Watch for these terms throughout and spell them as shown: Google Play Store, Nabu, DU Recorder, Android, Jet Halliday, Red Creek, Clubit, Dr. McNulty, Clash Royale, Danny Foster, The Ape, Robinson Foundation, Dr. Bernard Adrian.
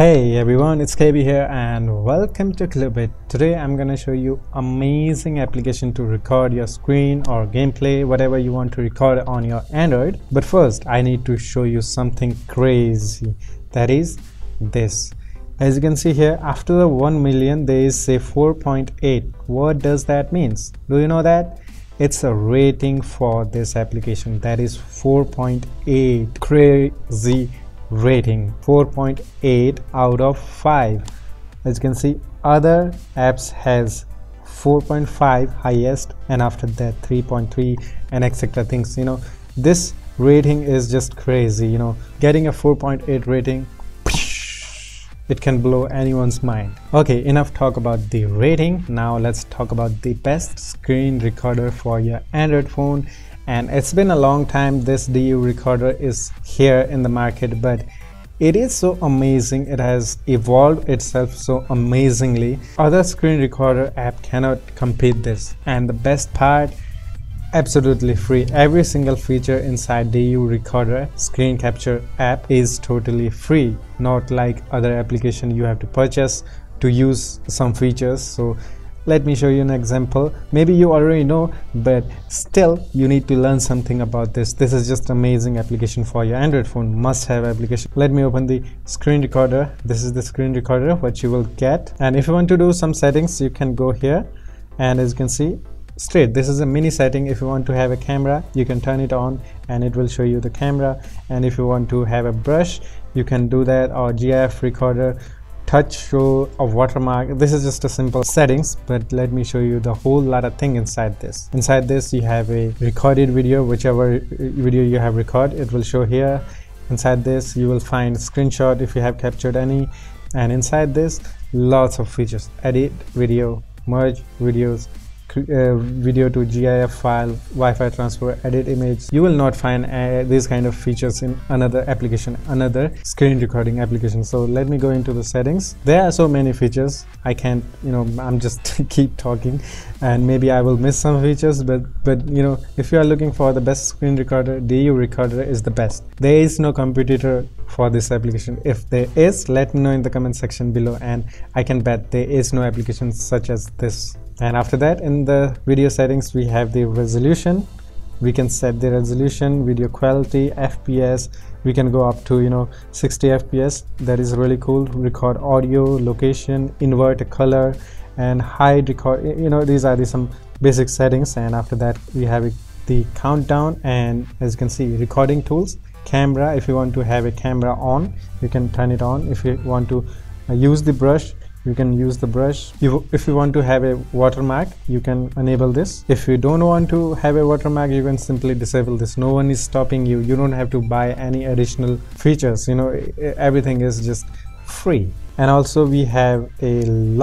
Hey everyone, it's KB here and welcome to Clubit. Today I'm gonna show you amazing application to record your screen or gameplay, whatever you want to record on your Android. But first I need to show you something crazy, that is this. As you can see here, after the 1 million there is say 4.8. what does that means? Do you know that? It's a rating for this application, that is 4.8. crazy rating, 4.8 out of 5. As you can see, other apps has 4.5 highest, and after that 3.3 and etc. things. You know, this rating is just crazy. You know, getting a 4.8 rating, it can blow anyone's mind. Okay, enough talk about the rating. Now let's talk about the best screen recorder for your Android phone. And it's been a long time this DU recorder is here in the market, but it is so amazing. It has evolved itself so amazingly. Other screen recorder app cannot compete this. And the best part, absolutely free. Every single feature inside DU recorder screen capture app is totally free, not like other application you have to purchase to use some features. So let me show you an example. Maybe you already know, but still you need to learn something about this. This is just amazing application for your Android phone, must have application. Let me open the screen recorder. This is the screen recorder what you will get, and if you want to do some settings you can go here, and as you can see straight, this is a mini setting. If you want to have a camera you can turn it on and it will show you the camera, and if you want to have a brush you can do that, or GIF recorder, touch, show, a watermark. This is just a simple settings, but let me show you the whole lot of thing inside this. Inside this you have a recorded video, whichever video you have recorded it will show here. Inside this you will find screenshot if you have captured any, and inside this lots of features: edit video, merge videos, video to GIF file, Wi-Fi transfer, edit image. You will not find these kind of features in another application, another screen recording application. So let me go into the settings. There are so many features, I can't, you know, I'm just keep talking and maybe I will miss some features, but you know, if you are looking for the best screen recorder, DU recorder is the best. There is no competitor for this application. If there is, let me know in the comment section below, and I can bet there is no application such as this. And after that, in the video settings we have the resolution. We can set the resolution, video quality, FPS. We can go up to, you know, 60 fps. That is really cool. Record audio, location, invert a color, and hide record. You know, these are the some basic settings. And after that we have the countdown, and as you can see, recording tools, camera. If you want to have a camera on you can turn it on. If you want to use the brush you can use the brush. If you want to have a watermark you can enable this. If you don't want to have a watermark you can simply disable this. No one is stopping you. You don't have to buy any additional features. You know, everything is just free. And also we have a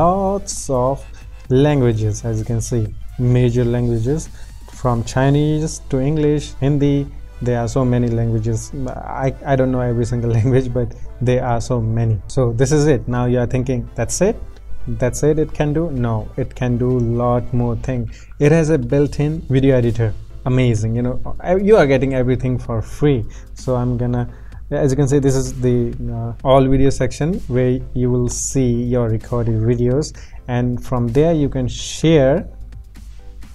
lots of languages, as you can see, major languages from Chinese to English, Hindi. There are so many languages. I don't know every single language, but there are so many. So this is it. Now you are thinking, that's it? That's it it can do? No, it can do lot more thing. It has a built-in video editor. Amazing. You know, you are getting everything for free. So I'm gonna, as you can see, this is the all video section where you will see your recorded videos, and from there you can share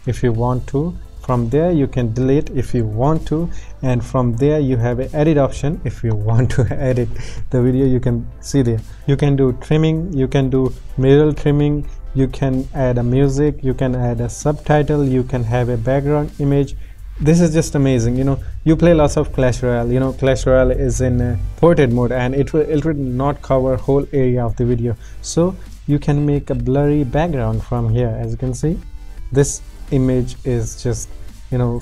if you want to. From there you can delete if you want to, and from there you have an edit option. If you want to edit the video you can see there. You can do trimming, you can do mirror trimming, you can add a music, you can add a subtitle, you can have a background image. This is just amazing. You know, you play lots of Clash Royale. You know, Clash Royale is in portrait mode and it will not cover whole area of the video, so you can make a blurry background from here. As you can see, this image is just, you know,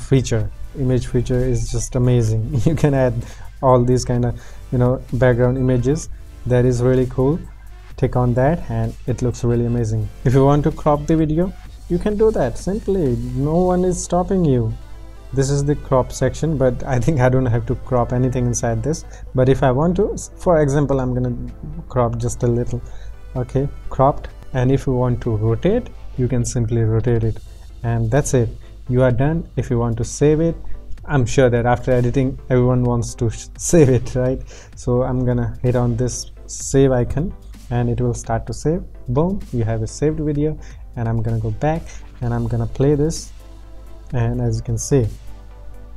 image feature is just amazing. You can add all these kind of, you know, background images. That is really cool. Click on that and it looks really amazing. If you want to crop the video you can do that simply. No one is stopping you. This is the crop section, but I think I don't have to crop anything inside this. But if I want to, for example, I'm gonna crop just a little. Okay, cropped. And if you want to rotate you can simply rotate it, and that's it, you are done. If you want to save it, I'm sure that after editing everyone wants to save it, right? So I'm gonna hit on this save icon and it will start to save. Boom, you have a saved video. And I'm gonna go back and I'm gonna play this, and as you can see,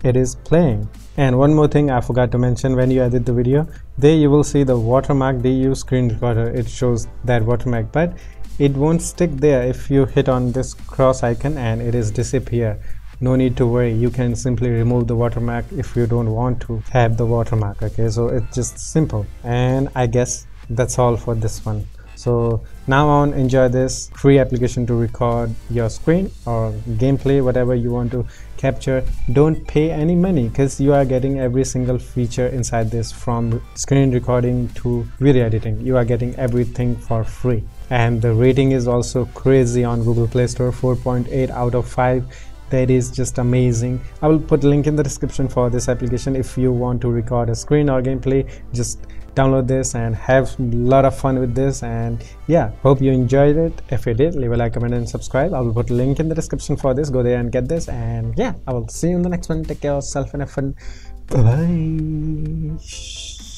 it is playing. And one more thing I forgot to mention, when you edit the video, there you will see the watermark DU screen recorder. It shows that watermark, but it won't stick there if you hit on this cross icon and it is disappear. No need to worry, you can simply remove the watermark if you don't want to have the watermark. Okay, so it's just simple, and I guess that's all for this one. So now on, enjoy this free application to record your screen or gameplay, whatever you want to capture. Don't pay any money because you are getting every single feature inside this, from screen recording to video editing. You are getting everything for free. And the rating is also crazy on Google Play Store, 4.8 out of 5. That is just amazing. I will put link in the description for this application. If you want to record a screen or gameplay, just download this and have a lot of fun with this. And yeah, hope you enjoyed it. If you did, leave a like, comment and subscribe. I will put a link in the description for this. Go there and get this, and yeah, I will see you in the next one. Take care of yourself and have fun. Bye bye.